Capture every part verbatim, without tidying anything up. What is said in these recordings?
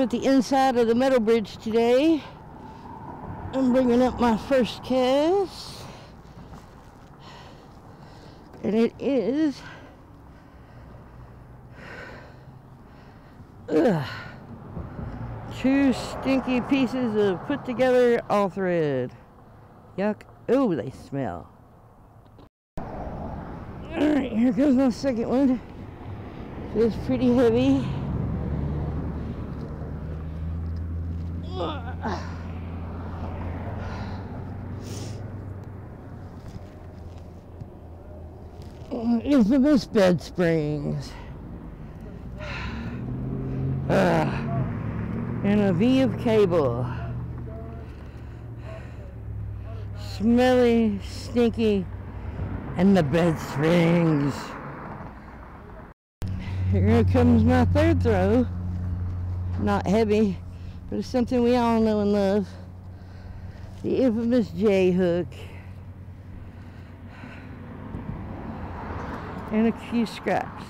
up at the inside of the Meadow bridge today. I'm bringing up my first cast, and it is ugh, two stinky pieces of put together all thread. Yuck. Oh, they smell. Alright, here goes my second one. Feels pretty heavy. It's the best bed springs. Uh, and a V of cable. Smelly, stinky, and the bed springs. Here comes my third throw. Not heavy, but it's something we all know and love. The infamous J hook. And a few scraps.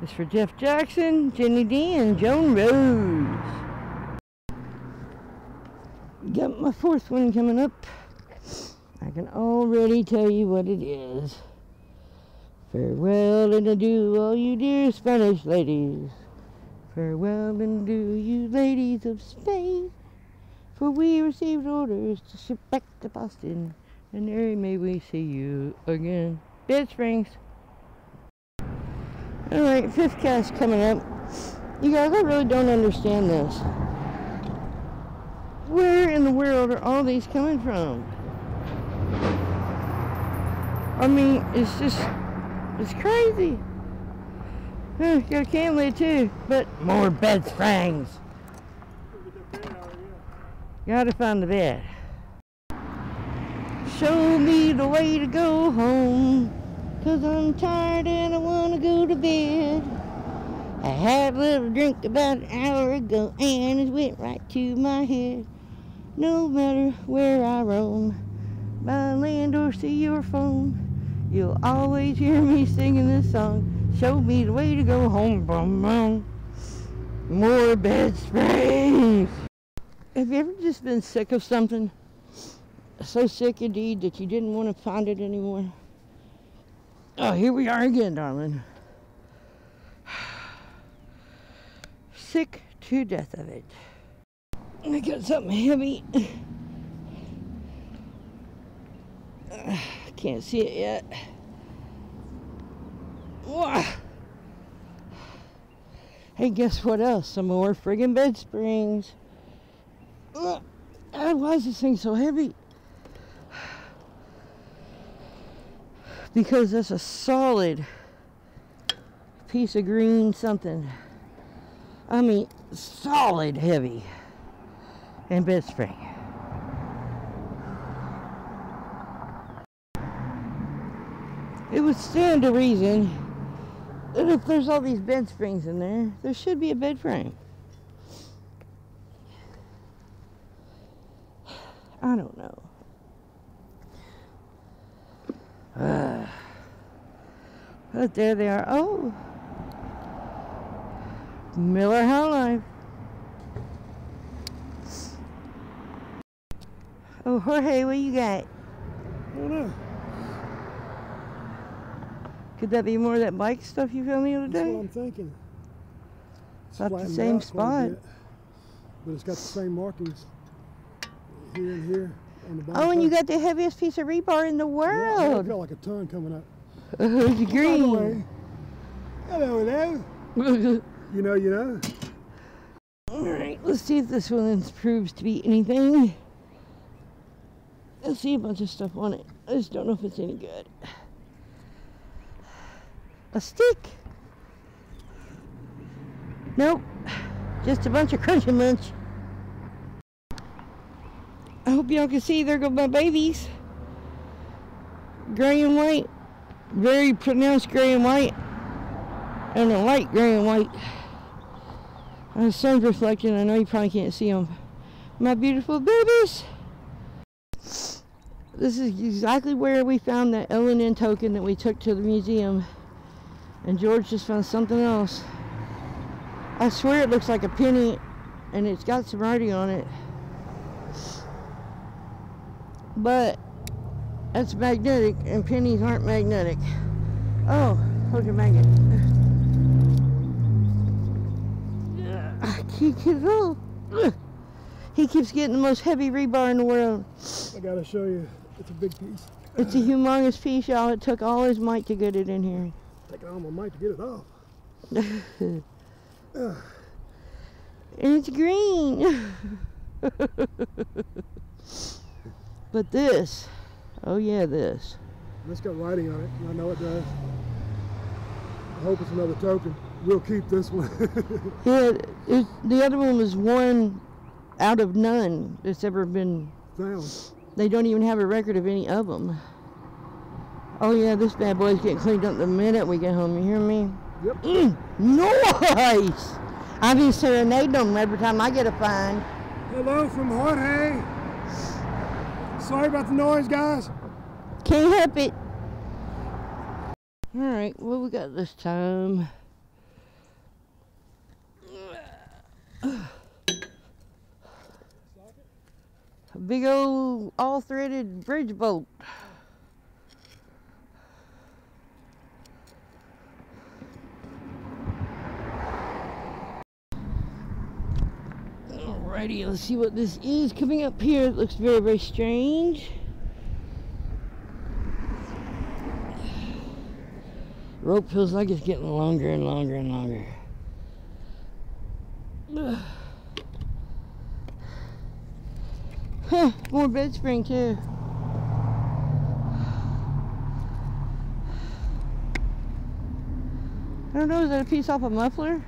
It's for Jeff Jackson, Jenny D, and Joan Rose. Got my fourth one coming up. I can already tell you what it is. Farewell and adieu, all you dear Spanish ladies. Farewell and adieu, you ladies of Spain. For we received orders to ship back to Boston, and there may we see you again. Bed springs. Alright, fifth cast coming up. You guys, I really don't understand this. Where in the world are all these coming from? I mean, it's just, it's crazy. Huh, got a cam lead too, but more bed springs. Gotta find the bed. Show me the way to go home. Cause I'm tired and I wanna go to bed. I had a little drink about an hour ago and it went right to my head. No matter where I roam, by land or sea or foam, you'll always hear me singing this song. Show me the way to go home, bum bum. More bed springs. Have you ever just been sick of something? So sick indeed that you didn't want to find it anymore? Oh, here we are again, darling. Sick to death of it. I got something heavy. Uh, can't see it yet. Whoa. Hey, guess what else? Some more friggin' bed springs. Uh, why is this thing so heavy? Because that's a solid piece of green something. I mean, solid heavy and bed spring. It would stand to reason that if there's all these bed springs in there, there should be a bed frame. I don't know. Uh, but there they are. Oh, Miller High Life. Oh, Jorge, what you got? I don't know. Could that be more of that bike stuff you filmed the other day? That's what I'm thinking. It's about the same spot. Bit, but it's got the same markings here and here. Oh, and you got the heaviest piece of rebar in the world. Yeah, I feel like a ton coming up. Uh, it's green. Hello, hello. You know, you know. All right, let's see if this one proves to be anything. Let's see a bunch of stuff on it. I just don't know if it's any good. A stick. Nope. Just a bunch of crunchy munch. I hope y'all can see, there go my babies. Gray and white. Very pronounced gray and white. And a light gray and white. The sun's reflecting. I know you probably can't see them. My beautiful babies. This is exactly where we found that L and N token that we took to the museum. And George just found something else. I swear it looks like a penny and it's got some writing on it. But that's magnetic, and pennies aren't magnetic. Oh, hold your magnet. He keeps, oh, he keeps getting the most heavy rebar in the world. I gotta show you. It's a big piece. It's a humongous piece, y'all. It took all his might to get it in here. Taking all my might to get it off. uh. It's green. But this, oh yeah, this. This got writing on it, and I know it does. I hope it's another token. We'll keep this one. Yeah, it, the other one was one out of none that's ever been found. They don't even have a record of any of them. Oh yeah, this bad boy's getting cleaned up the minute we get home. You hear me? Yep. Mm, nice. I be serenading them every time I get a fine. Hello from Jorge. Sorry about the noise, guys. Can't help it. All right, what we got this time? A big old all-threaded bridge bolt. Alrighty, let's see what this is coming up here. It looks very, very strange. Rope feels like it's getting longer and longer and longer. Ugh. Huh, more bed spring too. I don't know, is that a piece off a muffler?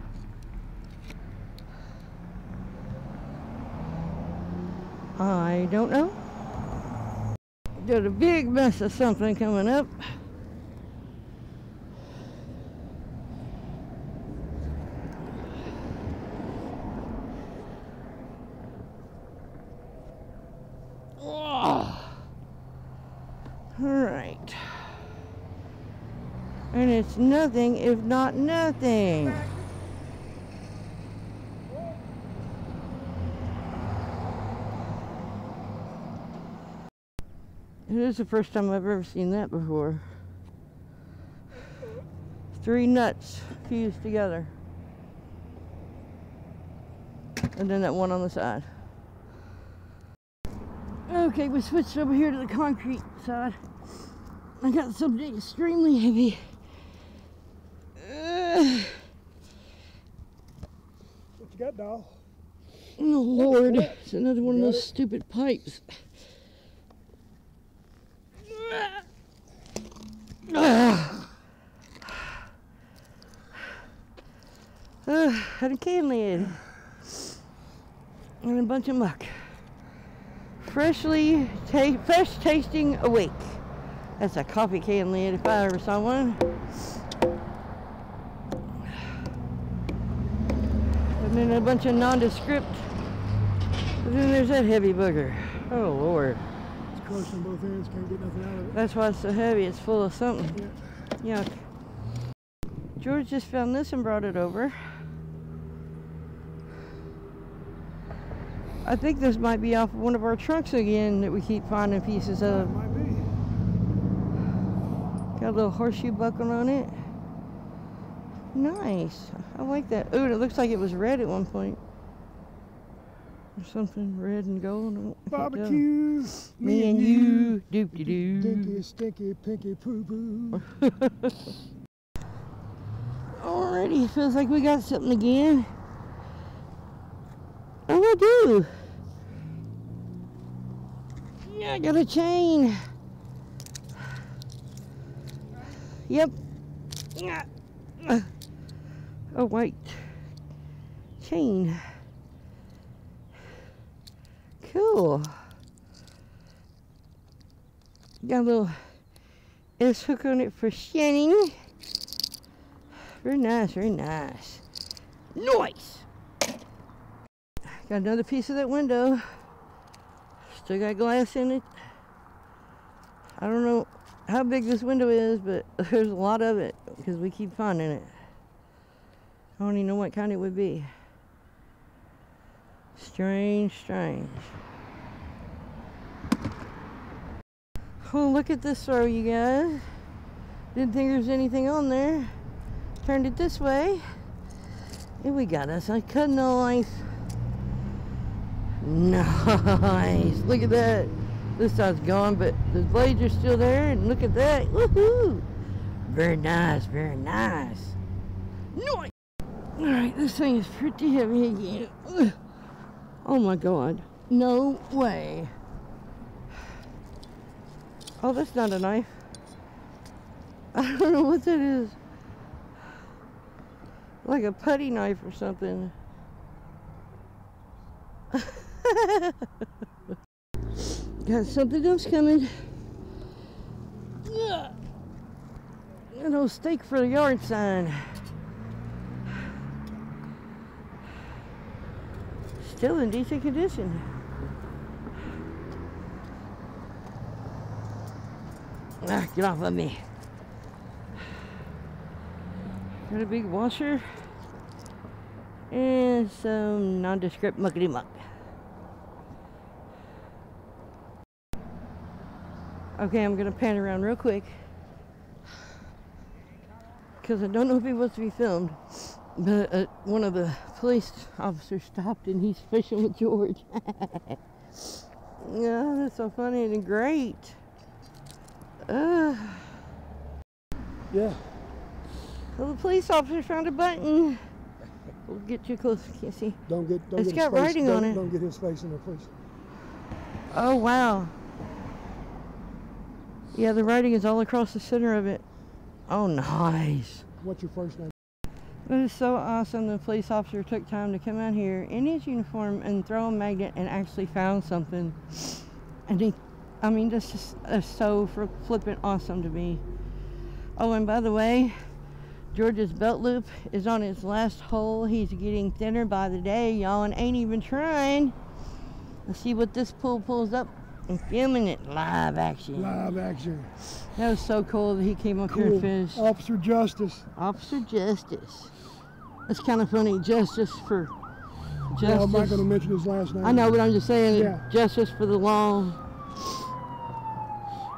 I don't know. Got a big mess of something coming up. Oh. Alright. And it's nothing if not nothing. It is the first time I've ever seen that before. Three nuts fused together. And then that one on the side. Okay, we switched over here to the concrete side. I got something extremely heavy. Uh, what you got, doll? Oh, Lord. It's another one of those stupid pipes. Uh, had a can lid and a bunch of muck. Freshly, ta fresh tasting awake. That's a coffee can lid if I ever saw one. And then a bunch of nondescript. And then there's that heavy booger. Oh Lord. Crushing both ends, can't get nothing out of it. That's why it's so heavy, it's full of something. Yeah. Yuck. George just found this and brought it over. I think this might be off one of our trunks again that we keep finding pieces of. It might be. Got a little horseshoe buckle on it. Nice. I like that. Ooh, it looks like it was red at one point. Something red and gold. Barbecues, me, me and you, you. Doop doo. Stinky, stinky, pinky, poo poo. Alrighty, feels like we got something again. Oh, I do. Yeah, I got a chain. Yep. Oh, wait. Chain. Cool. Got a little S hook on it for shinning. Very nice, very nice. Nice. Got another piece of that window. Still got glass in it. I don't know how big this window is, but there's a lot of it because we keep finding it. I don't even know what kind it would be. Strange, strange. Oh, look at this row, you guys. Didn't think there was anything on there. Turned it this way. And we got us a canola. Nice. Look at that. This side's gone, but the blades are still there. And look at that. Woohoo. Very nice. Very nice. Nice. All right, this thing is pretty heavy again. Ugh. Oh my God. No way. Oh, that's not a knife. I don't know what that is. Like a putty knife or something. Got something else coming. Yeah. An old stake for the yard sign. Still in decent condition. Ah, get off of me. Got a big washer and some nondescript muckety muck. Okay, I'm gonna pan around real quick because I don't know if it was to be filmed, but uh, one of the police officers stopped and he's fishing with George. Yeah, that's so funny and great. Uh. Yeah. Well, the police officer found a button. We'll get too close, I can't see. Don't get. Don't it's get got his face. Writing don't, on it. Don't get his face in the place. Oh wow. Yeah, the writing is all across the center of it. Oh, nice. What's your first name? It is so awesome the police officer took time to come out here in his uniform and throw a magnet and actually found something. And he, I mean, that's just uh, so flippin' awesome to me. Oh, and by the way, George's belt loop is on his last hole. He's getting thinner by the day, y'all, and ain't even trying. Let's see what this pool pulls up. I'm filming it live action. Live action. That was so cool that he came up cool. here and fished. Officer Justice. Officer Justice. It's kind of funny. Justice for justice. No, I'm not going to mention his last name. I know, but I'm just saying yeah. Justice for the law.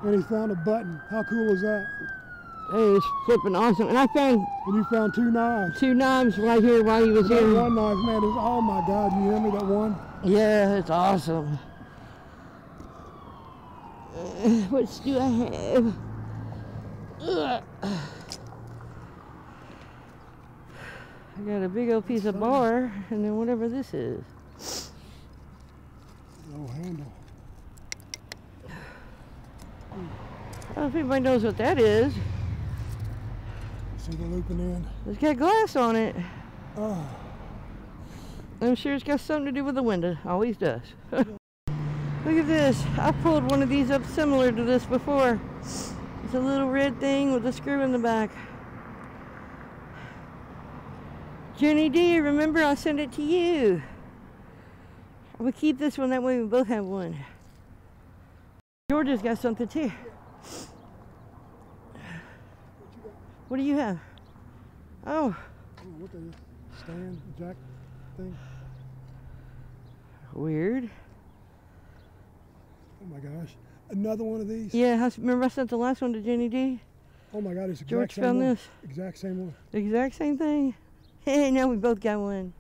And he found a button. How cool is that? Hey, it's flipping awesome. And I found... And you found two knives. Two knives right here while he was that here. One knife, man. Is, oh, my God. You hear me, that one? Yeah, it's awesome. What do I have? Ugh. I got a big old piece of bar and then whatever this is. No handle. I don't know if anybody knows what that is. See the looping in? It's got glass on it. Oh. I'm sure it's got something to do with the window. Always does. Look at this. I pulled one of these up similar to this before. It's a little red thing with a screw in the back. Jenny D, remember I sent it to you. We'll keep this one, that way we both have one. Georgia's got something too. What do you have? Oh. What the stand jack thing? Weird. Oh my gosh. Another one of these? Yeah, I remember I sent the last one to Jenny D. Oh my God, it's the exact same one. George found this. Exact same one. Exact same thing. Hey, now we both got one.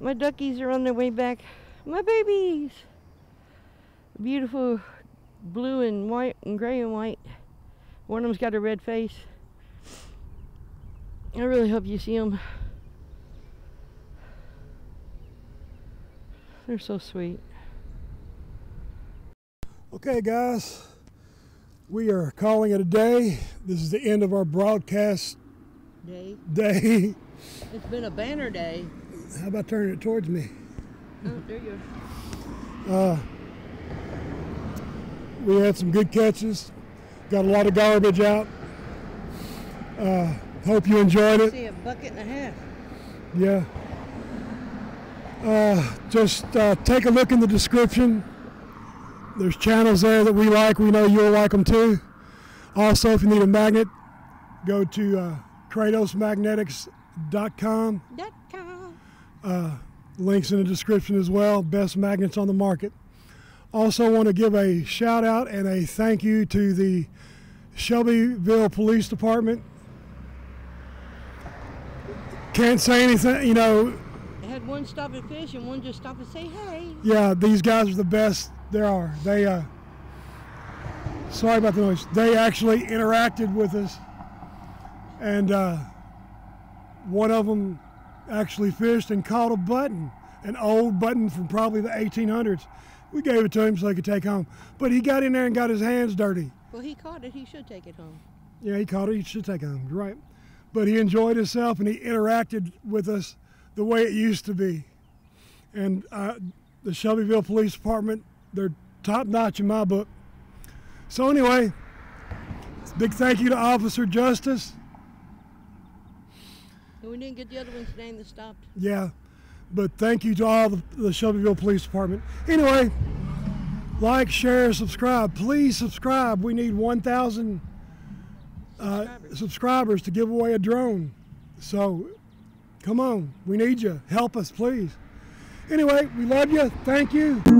My duckies are on their way back. My babies. Beautiful blue and white and gray and white. One of them's got a red face. I really hope you see them. They're so sweet. Okay guys, we are calling it a day. This is the end of our broadcast day. day. It's been a banner day. How about turning it towards me? Oh, there you are. Uh, we had some good catches. Got a lot of garbage out. Uh, hope you enjoyed it. I see a bucket and a half. Yeah. Uh, just uh, take a look in the description. There's channels there that we like. We know you'll like them too. Also, if you need a magnet, go to uh, Kratos Magnetics dot com. Uh, links in the description as well, best magnets on the market. Also want to give a shout out and a thank you to the Shelbyville Police Department. Can't say anything, you know. I had one stop at fish and one just stop and say hey. Yeah, these guys are the best there are. They, uh, sorry about the noise. They actually interacted with us, and uh, one of them actually fished and caught a button, an old button from probably the eighteen hundreds. We gave it to him so he could take home. But he got in there and got his hands dirty. Well, he caught it. He should take it home. Yeah, he caught it. He should take it home. You're right. But he enjoyed himself, and he interacted with us the way it used to be. And uh, the Shelbyville Police Department, they're top-notch in my book. So anyway, big thank you to Officer Justice. And we didn't get the other one's name that stopped. Yeah. But thank you to all the, the Shelbyville Police Department. Anyway, like, share, subscribe. Please subscribe. We need one thousand uh, subscribers. subscribers to give away a drone. So, come on. We need you. Help us, please. Anyway, we love you. Thank you.